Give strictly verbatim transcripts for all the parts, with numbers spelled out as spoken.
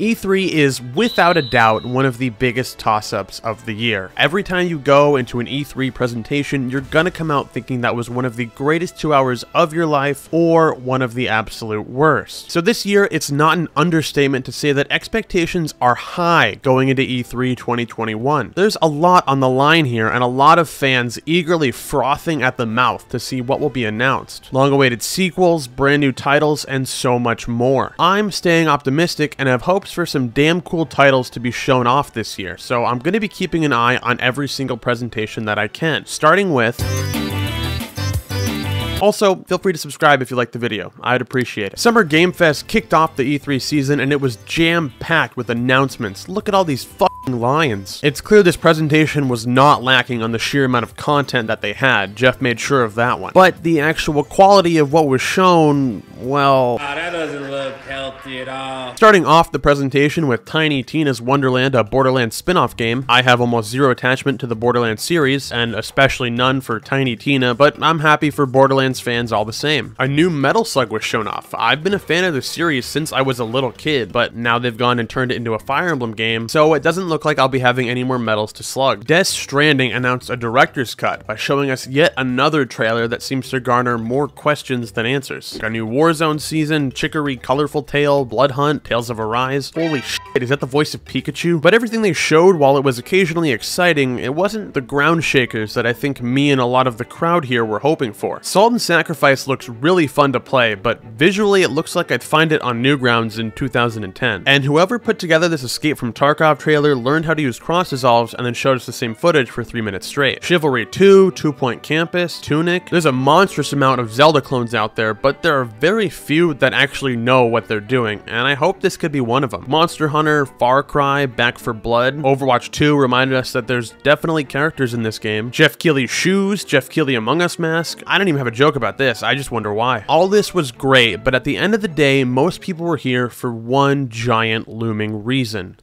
E three is without a doubt one of the biggest toss-ups of the year. Every time you go into an E three presentation, you're gonna come out thinking that was one of the greatest two hours of your life or one of the absolute worst. So this year, it's not an understatement to say that expectations are high going into E three twenty twenty-one. There's a lot on the line here and a lot of fans eagerly frothing at the mouth to see what will be announced. Long-awaited sequels, brand new titles, and so much more. I'm staying optimistic and have hopes for some damn cool titles to be shown off this year, so I'm going to be keeping an eye on every single presentation that I can, starting with... Also, feel free to subscribe if you liked the video. I'd appreciate it. Summer Game Fest kicked off the E three season and it was jam-packed with announcements. Look at all these fucking lions. It's clear this presentation was not lacking on the sheer amount of content that they had. Jeff made sure of that one. But the actual quality of what was shown, well... Ah, that doesn't look healthy at all. Starting off the presentation with Tiny Tina's Wonderland, a Borderlands spin-off game. I have almost zero attachment to the Borderlands series, and especially none for Tiny Tina, but I'm happy for Borderlands fans all the same. A new Metal Slug was shown off. I've been a fan of the series since I was a little kid, but now they've gone and turned it into a Fire Emblem game, so it doesn't look like I'll be having any more medals to slug. Death Stranding announced a director's cut by showing us yet another trailer that seems to garner more questions than answers. Like a new Warzone season, Chicory Colorful Tale, Blood Hunt, Tales of Arise. Holy shit, is that the voice of Pikachu? But everything they showed, while it was occasionally exciting, it wasn't the ground shakers that I think me and a lot of the crowd here were hoping for. Salt and Sacrifice looks really fun to play, but visually it looks like I'd find it on Newgrounds in two thousand ten. And whoever put together this Escape from Tarkov trailer learned how to use cross dissolves and then showed us the same footage for three minutes straight. Chivalry two, Two Point Campus, Tunic. There's a monstrous amount of Zelda clones out there, but there are very few that actually know what they're doing, and I hope this could be one of them. Monster Hunter, Far Cry, Back for Blood. Overwatch two reminded us that there's definitely characters in this game. Jeff Keighley's shoes, Jeff Keighley Among Us mask. I don't even have a joke about this, I just wonder why. All this was great, but at the end of the day, most people were here for one giant looming reason.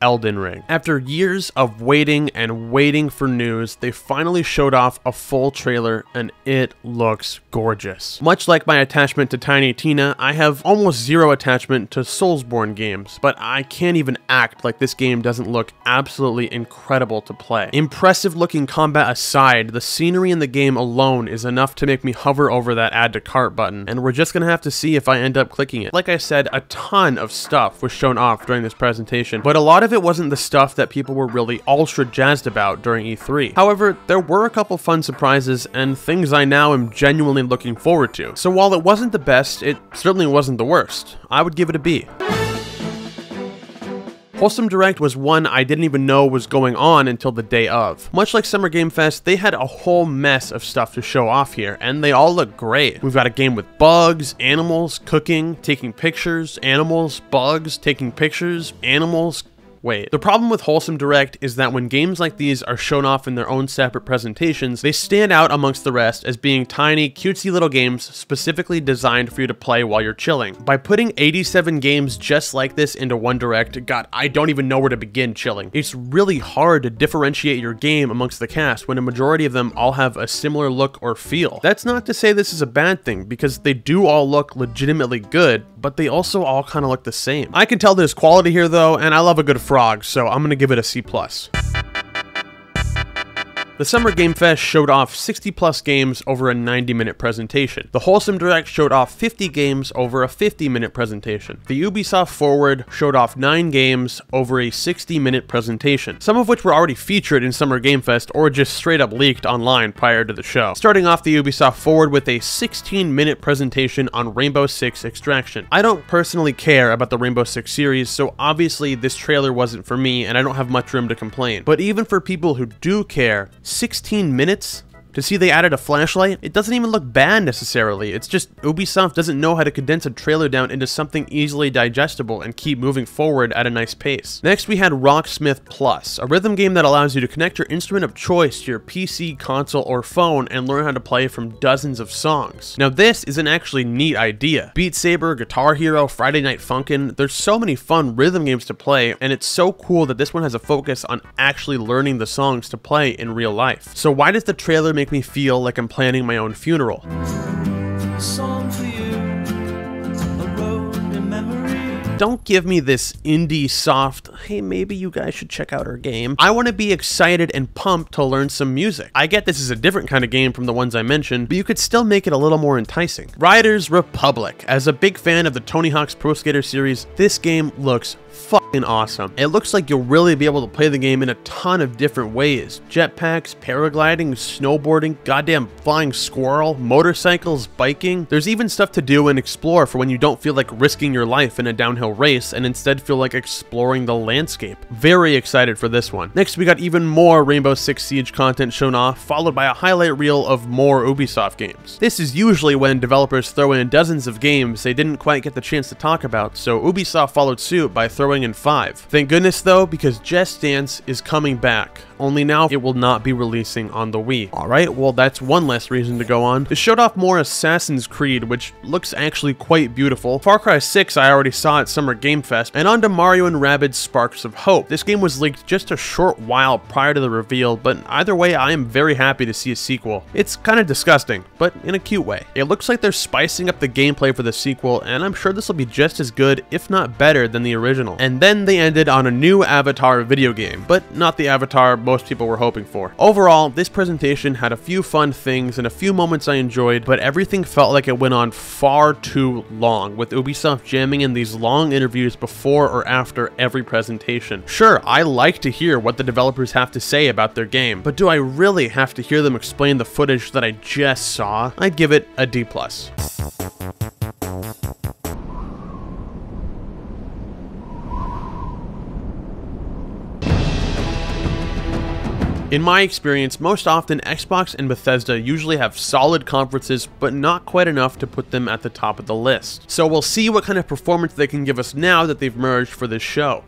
Elden Ring. After years of waiting and waiting for news, they finally showed off a full trailer and it looks gorgeous. Much like my attachment to Tiny Tina, I have almost zero attachment to Soulsborne games, but I can't even act like this game doesn't look absolutely incredible to play. Impressive looking combat aside, the scenery in the game alone is enough to make me hover over that add to cart button, and we're just gonna have to see if I end up clicking it. Like I said, a ton of stuff was shown off during this presentation, but a lot of it wasn't the stuff that people were really ultra jazzed about during E three. However, there were a couple fun surprises and things I now am genuinely looking forward to. So while it wasn't the best, it certainly wasn't the worst. I would give it a B. Wholesome Direct was one I didn't even know was going on until the day of. Much like Summer Game Fest, they had a whole mess of stuff to show off here, and they all look great. We've got a game with bugs, animals, cooking, taking pictures, animals, bugs, taking pictures, animals, wait. The problem with Wholesome Direct is that when games like these are shown off in their own separate presentations, they stand out amongst the rest as being tiny, cutesy little games specifically designed for you to play while you're chilling. By putting eighty-seven games just like this into one Direct, God, I don't even know where to begin chilling. It's really hard to differentiate your game amongst the cast when a majority of them all have a similar look or feel. That's not to say this is a bad thing, because they do all look legitimately good, but they also all kind of look the same. I can tell there's quality here though, and I love a good frog, so I'm gonna give it a C plus. The Summer Game Fest showed off sixty plus games over a ninety minute presentation. The Wholesome Direct showed off fifty games over a fifty minute presentation. The Ubisoft Forward showed off nine games over a sixty minute presentation, some of which were already featured in Summer Game Fest or just straight up leaked online prior to the show. Starting off the Ubisoft Forward with a sixteen minute presentation on Rainbow Six Extraction. I don't personally care about the Rainbow Six series, so obviously this trailer wasn't for me and I don't have much room to complain. But even for people who do care, sixteen minutes? To see they added a flashlight? It doesn't even look bad necessarily, it's just Ubisoft doesn't know how to condense a trailer down into something easily digestible and keep moving forward at a nice pace. Next we had Rocksmith Plus, a rhythm game that allows you to connect your instrument of choice to your P C, console, or phone and learn how to play from dozens of songs. Now this is an actually neat idea. Beat Saber, Guitar Hero, Friday Night Funkin', there's so many fun rhythm games to play, and it's so cool that this one has a focus on actually learning the songs to play in real life. So why does the trailer make me feel like I'm planning my own funeral? A song for you, a road to memory. Don't give me this indie soft, hey, maybe you guys should check out our game. I want to be excited and pumped to learn some music. I get this is a different kind of game from the ones I mentioned, but you could still make it a little more enticing. Riders Republic. As a big fan of the Tony Hawk's Pro Skater series, this game looks fucking awesome. It looks like you'll really be able to play the game in a ton of different ways. Jetpacks, paragliding, snowboarding, goddamn flying squirrel, motorcycles, biking. There's even stuff to do and explore for when you don't feel like risking your life in a downhill race and instead feel like exploring the landscape. Very excited for this one. Next, we got even more Rainbow Six Siege content shown off, followed by a highlight reel of more Ubisoft games. This is usually when developers throw in dozens of games they didn't quite get the chance to talk about, so Ubisoft followed suit by throwing in five. Thank goodness though, because Just Dance is coming back, only now it will not be releasing on the Wii. Alright, well that's one less reason to go on. It showed off more Assassin's Creed, which looks actually quite beautiful. Far Cry six I already saw at Summer Game Fest, and on to Mario and Rabbids Sparks of Hope. This game was leaked just a short while prior to the reveal, but either way I am very happy to see a sequel. It's kind of disgusting, but in a cute way. It looks like they're spicing up the gameplay for the sequel, and I'm sure this will be just as good, if not better, than the original. And then they ended on a new Avatar video game, but not the Avatar most people were hoping for. Overall, this presentation had a few fun things and a few moments I enjoyed, but everything felt like it went on far too long, with Ubisoft jamming in these long interviews before or after every presentation. Sure, I like to hear what the developers have to say about their game, but do I really have to hear them explain the footage that I just saw? I'd give it a D plus. In my experience, most often Xbox and Bethesda usually have solid conferences, but not quite enough to put them at the top of the list. So we'll see what kind of performance they can give us now that they've merged for this show.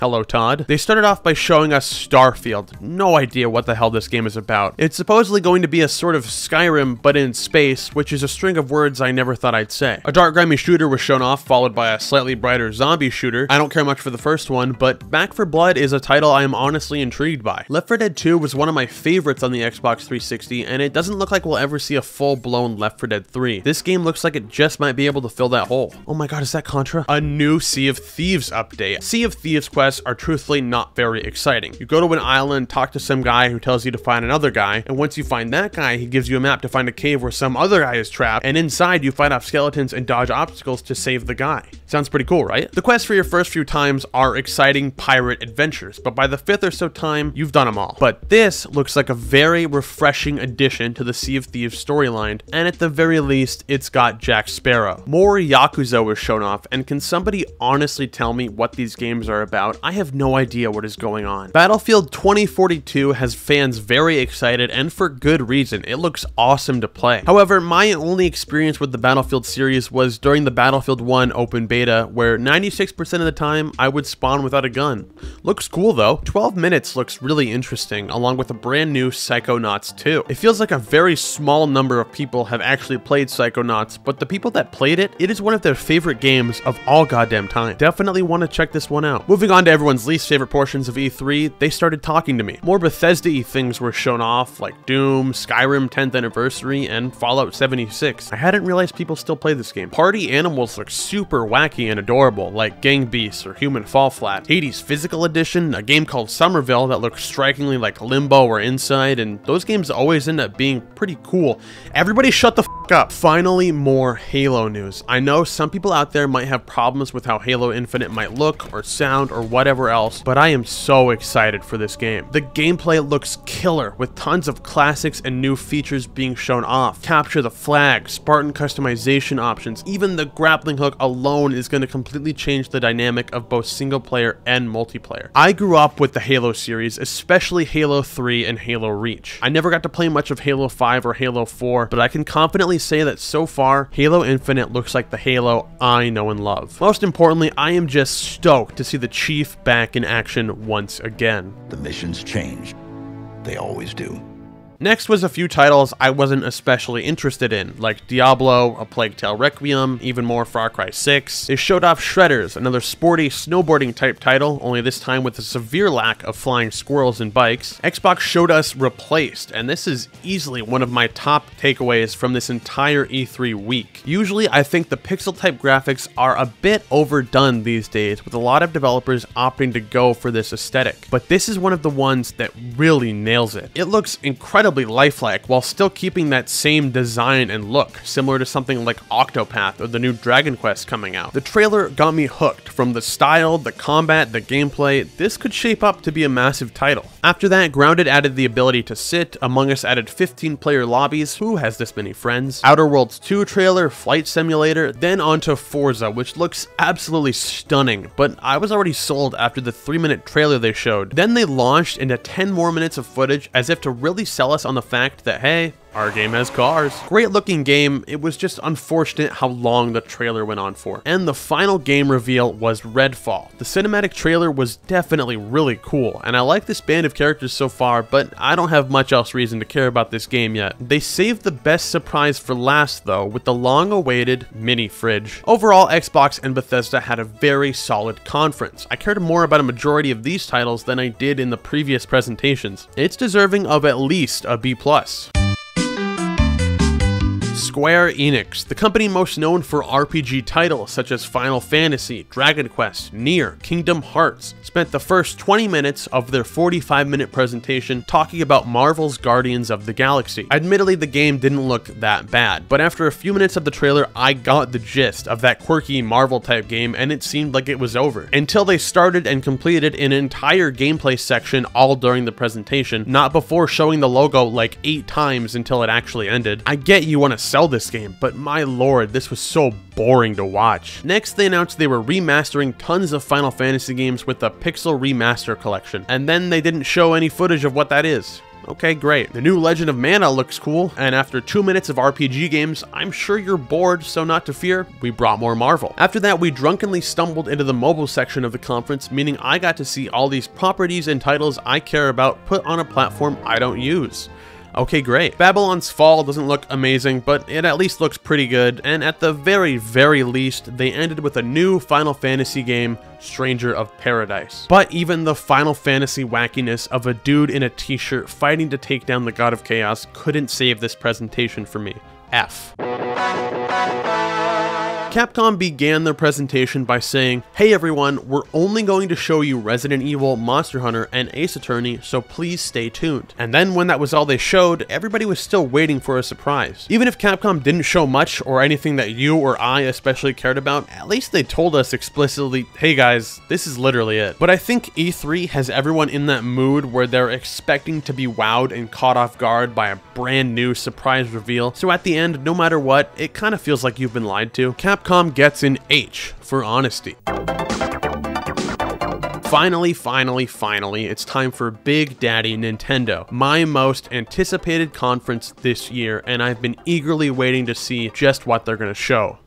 Hello, Todd. They started off by showing us Starfield. No idea what the hell this game is about. It's supposedly going to be a sort of Skyrim, but in space, which is a string of words I never thought I'd say. A dark, grimy shooter was shown off, followed by a slightly brighter zombie shooter. I don't care much for the first one, but Back four Blood is a title I am honestly intrigued by. Left four Dead two was one of my favorites on the Xbox three sixty, and it doesn't look like we'll ever see a full-blown Left four Dead three. This game looks like it just might be able to fill that hole. Oh my god, is that Contra? A new Sea of Thieves update. Sea of Thieves quest are truthfully not very exciting. You go to an island, talk to some guy who tells you to find another guy, and once you find that guy, he gives you a map to find a cave where some other guy is trapped, and inside you fight off skeletons and dodge obstacles to save the guy. Sounds pretty cool, right? The quests for your first few times are exciting pirate adventures, but by the fifth or so time, you've done them all. But this looks like a very refreshing addition to the Sea of Thieves storyline, and at the very least, it's got Jack Sparrow. More Yakuza was shown off, and can somebody honestly tell me what these games are about? I have no idea what is going on. Battlefield twenty forty-two has fans very excited, and for good reason. It looks awesome to play. However, my only experience with the Battlefield series was during the Battlefield one open beta, where ninety-six percent of the time I would spawn without a gun. Looks cool though. twelve minutes looks really interesting, along with a brand new Psychonauts two. It feels like a very small number of people have actually played Psychonauts, but the people that played it, it is one of their favorite games of all goddamn time. Definitely want to check this one out. Moving on to everyone's least favorite portions of E three, they started talking to me. More Bethesda-y things were shown off, like Doom, Skyrim tenth anniversary, and Fallout seventy-six. I hadn't realized people still play this game. Party animals look super wacky and adorable, like Gang Beasts or Human Fall Flat. Hades Physical Edition, a game called Somerville that looks strikingly like Limbo or Inside, and those games always end up being pretty cool. Everybody shut the f*** up. Finally, more Halo news. I know some people out there might have problems with how Halo Infinite might look, or sound, or whatever else, but I am so excited for this game. The gameplay looks killer, with tons of classics and new features being shown off. Capture the flag, Spartan customization options, even the grappling hook alone is going to completely change the dynamic of both single player and multiplayer. I grew up with the Halo series, especially Halo three and Halo Reach. I never got to play much of Halo five or Halo four, but I can confidently say that so far, Halo Infinite looks like the Halo I know and love. Most importantly, I am just stoked to see the Chief back in action once again. The missions change. They always do. Next was a few titles I wasn't especially interested in, like Diablo, A Plague Tale Requiem, even more Far Cry six. They showed off Shredders, another sporty snowboarding type title, only this time with a severe lack of flying squirrels and bikes. Xbox showed us Replaced, and this is easily one of my top takeaways from this entire E three week. Usually I think the pixel type graphics are a bit overdone these days, with a lot of developers opting to go for this aesthetic, but this is one of the ones that really nails it. It looks incredibly lifelike while still keeping that same design and look, similar to something like Octopath or the new Dragon Quest coming out. The trailer got me hooked from the style, the combat, the gameplay. This could shape up to be a massive title. After that, Grounded added the ability to sit, Among Us added fifteen player lobbies, who has this many friends, Outer Worlds two trailer, Flight Simulator, then onto Forza, which looks absolutely stunning, but I was already sold after the three minute trailer they showed. Then they launched into ten more minutes of footage as if to really sell us on the fact that, hey, our game has cars. Great looking game, it was just unfortunate how long the trailer went on for. And the final game reveal was Redfall. The cinematic trailer was definitely really cool, and I like this band of characters so far, but I don't have much else reason to care about this game yet. They saved the best surprise for last though, with the long awaited mini fridge. Overall, Xbox and Bethesda had a very solid conference. I cared more about a majority of these titles than I did in the previous presentations. It's deserving of at least a B plus. Square Enix, the company most known for R P G titles such as Final Fantasy, Dragon Quest, Nier, Kingdom Hearts, spent the first twenty minutes of their forty-five minute presentation talking about Marvel's Guardians of the Galaxy. Admittedly, the game didn't look that bad, but after a few minutes of the trailer, I got the gist of that quirky Marvel type game and it seemed like it was over, until they started and completed an entire gameplay section all during the presentation, not before showing the logo like eight times until it actually ended. I get you want to sell this game, but my lord, this was so boring to watch. Next, they announced they were remastering tons of Final Fantasy games with a Pixel Remaster Collection, and then they didn't show any footage of what that is. Okay, great. The new Legend of Mana looks cool, and after two minutes of R P G games, I'm sure you're bored, so not to fear, we brought more Marvel. After that, we drunkenly stumbled into the mobile section of the conference, meaning I got to see all these properties and titles I care about put on a platform I don't use. Okay, great. Babylon's Fall doesn't look amazing, but it at least looks pretty good, and at the very, very least, they ended with a new Final Fantasy game, Stranger of Paradise. But even the Final Fantasy wackiness of a dude in a t-shirt fighting to take down the God of Chaos couldn't save this presentation for me. F. Capcom began their presentation by saying, hey everyone, we're only going to show you Resident Evil, Monster Hunter, and Ace Attorney, so please stay tuned. And then when that was all they showed, everybody was still waiting for a surprise. Even if Capcom didn't show much or anything that you or I especially cared about, at least they told us explicitly, hey guys, this is literally it. But I think E three has everyone in that mood where they're expecting to be wowed and caught off guard by a brand new surprise reveal, so at the end, no matter what, it kind of feels like you've been lied to. Capcom Capcom gets an H for honesty. Finally, finally, finally, it's time for Big Daddy Nintendo, my most anticipated conference this year, and I've been eagerly waiting to see just what they're gonna show.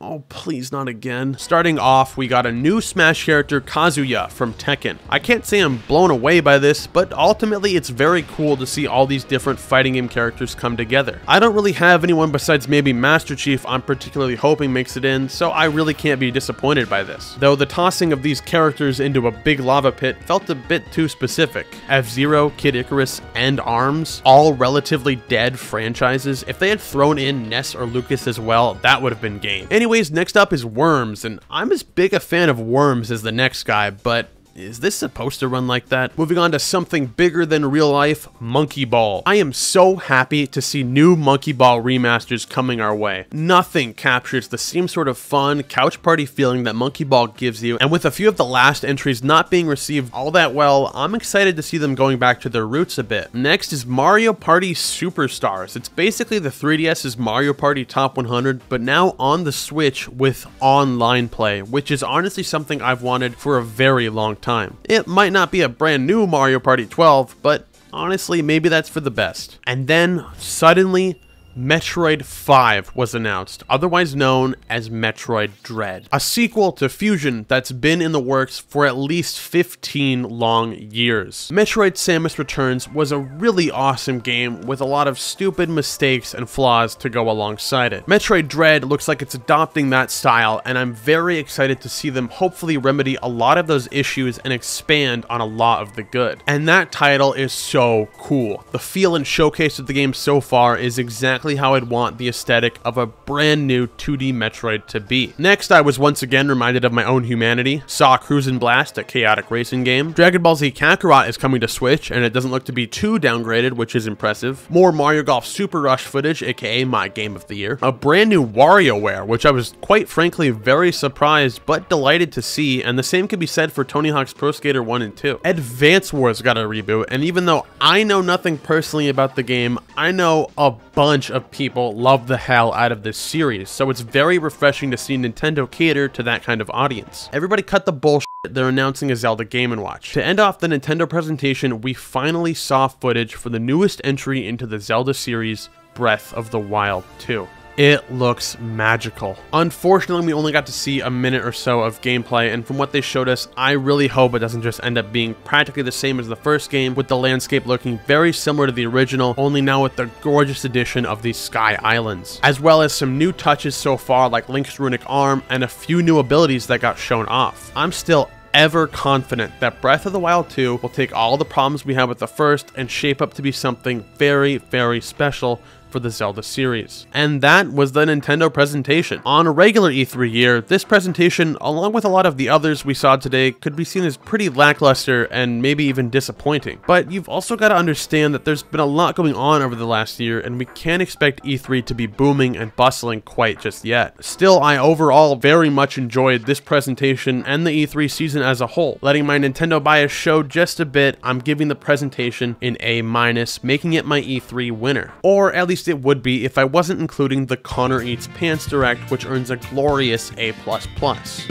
Oh, please not again. Starting off, we got a new Smash character, Kazuya, from Tekken. I can't say I'm blown away by this, but ultimately it's very cool to see all these different fighting game characters come together. I don't really have anyone besides maybe Master Chief I'm particularly hoping makes it in, so I really can't be disappointed by this. Though the tossing of these characters into a big lava pit felt a bit too specific. F-Zero, Kid Icarus, and ARMS, all relatively dead franchises. If they had thrown in Ness or Lucas as well, that would have been game. Anyway, next up is Worms, and I'm as big a fan of Worms as the next guy, but is this supposed to run like that? Moving on to something bigger than real life, Monkey Ball. I am so happy to see new Monkey Ball remasters coming our way. Nothing captures the same sort of fun, couch party feeling that Monkey Ball gives you, and with a few of the last entries not being received all that well, I'm excited to see them going back to their roots a bit. Next is Mario Party Superstars. It's basically the three D S's Mario Party Top one hundred, but now on the Switch with online play, which is honestly something I've wanted for a very long time. time. It might not be a brand new Mario Party twelve, but honestly, maybe that's for the best. And then, suddenly, Metroid five was announced, otherwise known as Metroid Dread, a sequel to Fusion that's been in the works for at least fifteen long years. Metroid Samus Returns was a really awesome game with a lot of stupid mistakes and flaws to go alongside it. Metroid Dread looks like it's adopting that style, and I'm very excited to see them hopefully remedy a lot of those issues and expand on a lot of the good. And that title is so cool. The feel and showcase of the game so far is exactly how I'd want the aesthetic of a brand new two D Metroid to be. Next, I was once again reminded of my own humanity. Saw Cruisin' Blast, a chaotic racing game. Dragon Ball Z Kakarot is coming to Switch, and it doesn't look to be too downgraded, which is impressive. More Mario Golf Super Rush footage, aka my game of the year. A brand new WarioWare, which I was quite frankly very surprised but delighted to see, and the same could be said for Tony Hawk's Pro Skater one and two. Advance Wars got a reboot, and even though I know nothing personally about the game, I know a bunch of of people love the hell out of this series, so it's very refreshing to see Nintendo cater to that kind of audience. Everybody cut the bullshit, they're announcing a Zelda Game and Watch. To end off the Nintendo presentation, we finally saw footage for the newest entry into the Zelda series, Breath of the Wild two. It looks magical. Unfortunately, we only got to see a minute or so of gameplay, and from what they showed us, I really hope it doesn't just end up being practically the same as the first game, with the landscape looking very similar to the original, only now with the gorgeous addition of these Sky Islands, as well as some new touches so far like Link's Runic Arm and a few new abilities that got shown off. I'm still ever confident that Breath of the Wild two will take all the problems we had with the first and shape up to be something very, very special for the Zelda series. And that was the Nintendo presentation. On a regular E three year, this presentation, along with a lot of the others we saw today, could be seen as pretty lackluster and maybe even disappointing. But you've also got to understand that there's been a lot going on over the last year, and we can't expect E three to be booming and bustling quite just yet. Still, I overall very much enjoyed this presentation and the E three season as a whole. Letting my Nintendo bias show just a bit, I'm giving the presentation an A minus, making it my E three winner. Or at least it would be if I wasn't including the Connor Eats Pants Direct, which earns a glorious A plus plus.